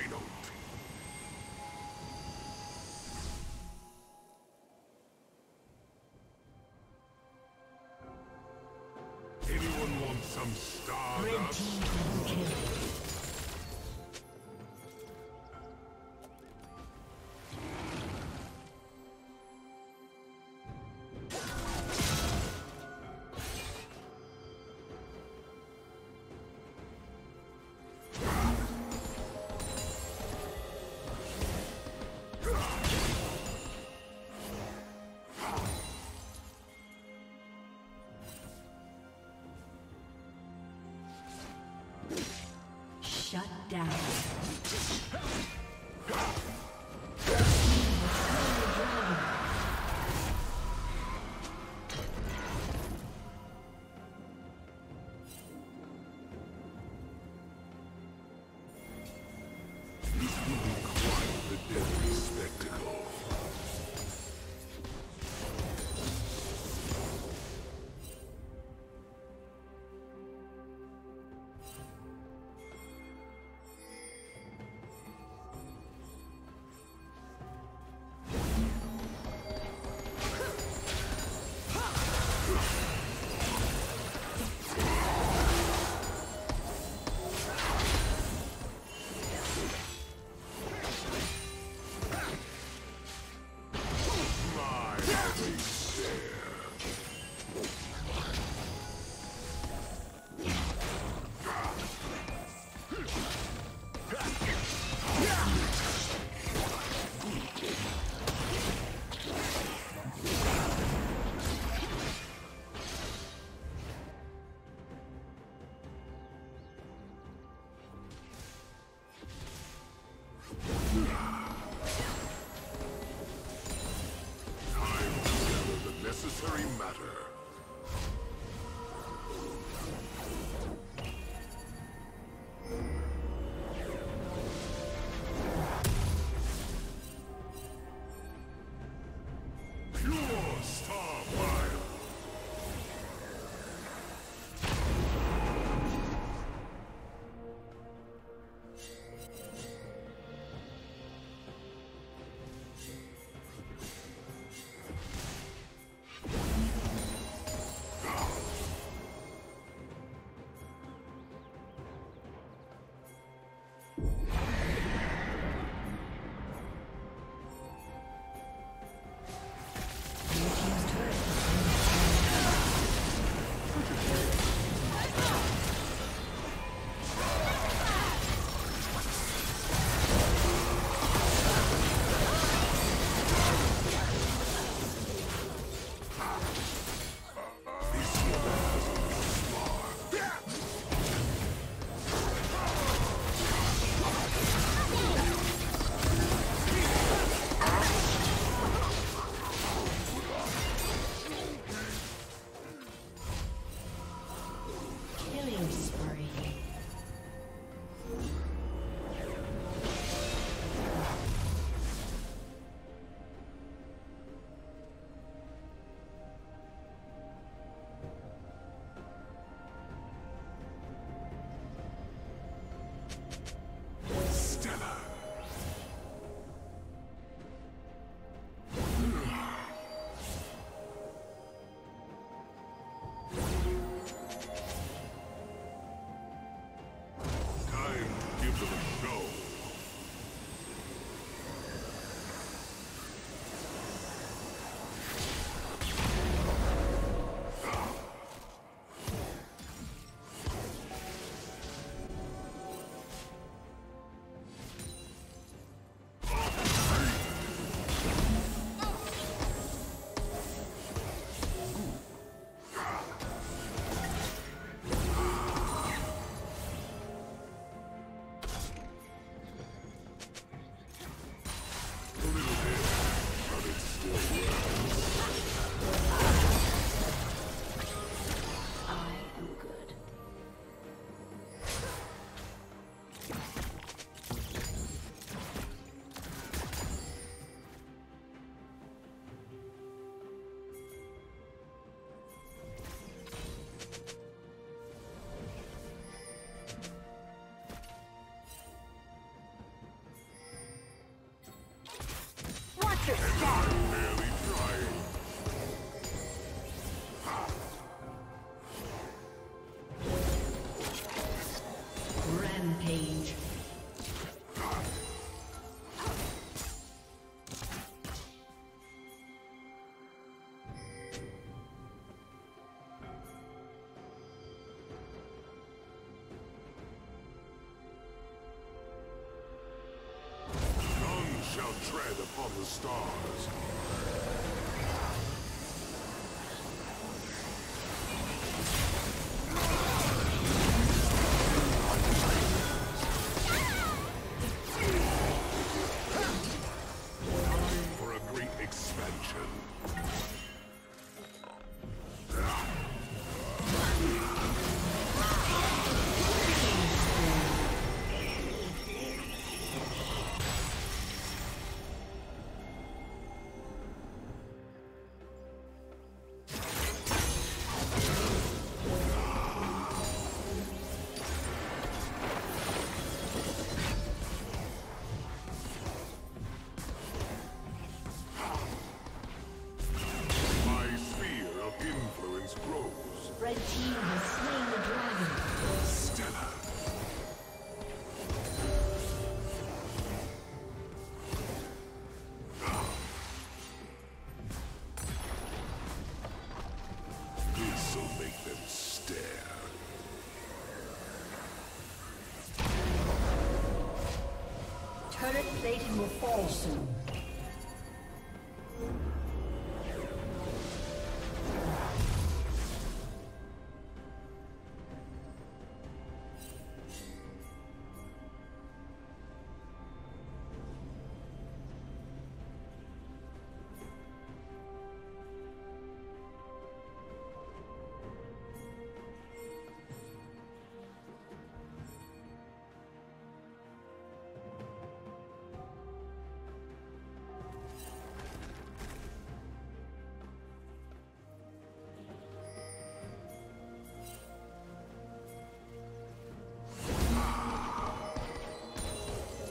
I don't. Anyone want some stardust? Shut down. page. Turret plating will fall soon. Rampage.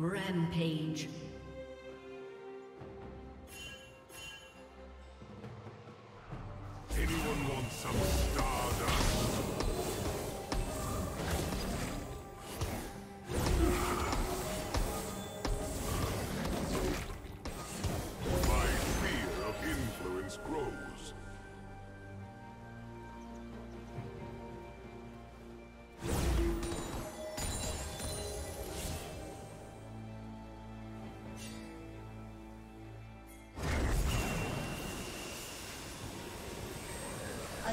Rampage. Anyone want some stardust? My sphere of influence grows. A